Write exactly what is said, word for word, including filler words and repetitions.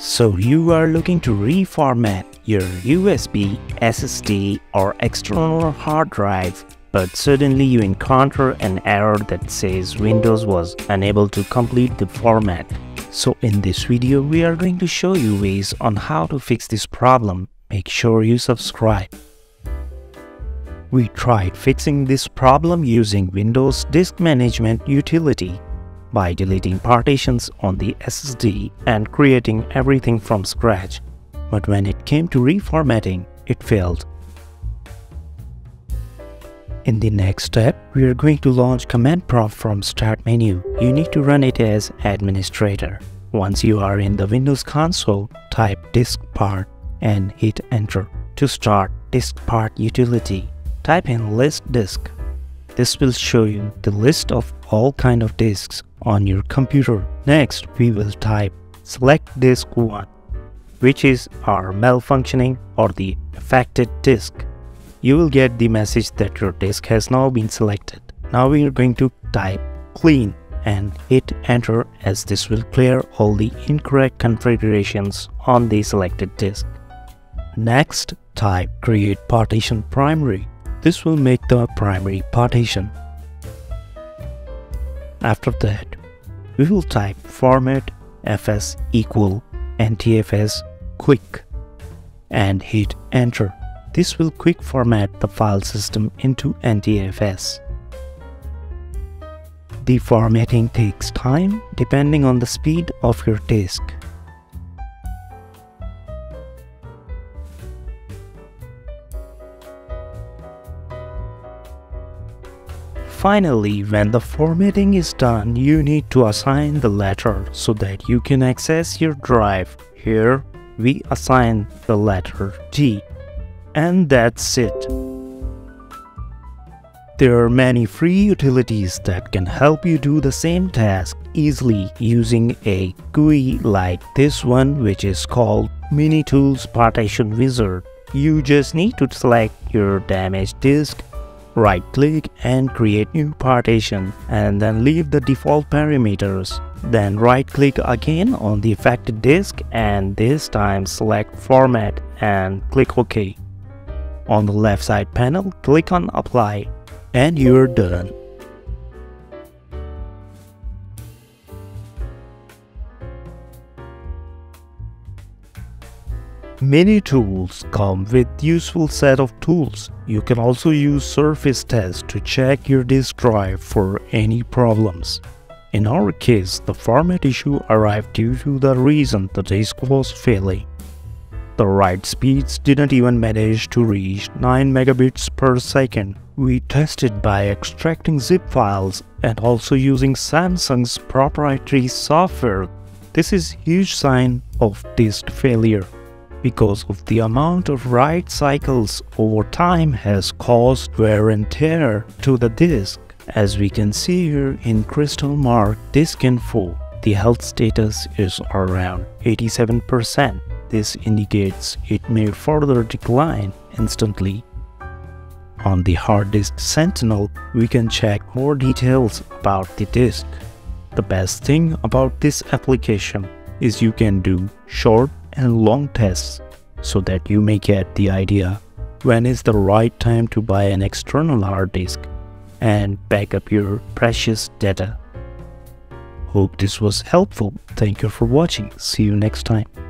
So you are looking to reformat your U S B, S S D or external hard drive, but suddenly you encounter an error that says Windows was unable to complete the format. So in this video we are going to show you ways on how to fix this problem. Make sure you subscribe. We tried fixing this problem using Windows Disk Management utility by deleting partitions on the S S D and creating everything from scratch. But when it came to reformatting, it failed. In the next step, we are going to launch command prompt from start menu. You need to run it as administrator. Once you are in the Windows console, type diskpart and hit enter. To start diskpart utility, type in list disk. This will show you the list of all kind of disks on your computer. Next, we will type select disk one, which is our malfunctioning or the affected disk. You will get the message that your disk has now been selected. Now we are going to type clean and hit enter, as this will clear all the incorrect configurations on the selected disk. Next, type create partition primary. This will make the primary partition. After that, we will type format fs equal N T F S quick and hit enter. This will quick format the file system into N T F S. The formatting takes time depending on the speed of your disk. Finally, when the formatting is done, you need to assign the letter so that you can access your drive. Here, we assign the letter T. And that's it. There are many free utilities that can help you do the same task easily using a G U I like this one, which is called Mini Tools Partition Wizard. You just need to select your damaged disk, right-click and create new partition, and then leave the default parameters. Then right-click again on the affected disk and this time select Format and click OK. On the left side panel, click on Apply and you're done. Mini tools come with useful set of tools. You can also use surface test to check your disk drive for any problems. In our case, the format issue arrived due to the reason the disk was failing. The write speeds didn't even manage to reach nine megabits per second. We tested by extracting zip files and also using Samsung's proprietary software. This is a huge sign of disk failure, because of the amount of write cycles over time has caused wear and tear to the disk. As we can see here in CrystalDiskInfo, the health status is around eighty-seven percent. This indicates it may further decline instantly. On the hard disk Sentinel, we can check more details about the disk. The best thing about this application is you can do short and long tests so that you may get the idea when is the right time to buy an external hard disk and back up your precious data. Hope this was helpful. Thank you for watching. See you next time.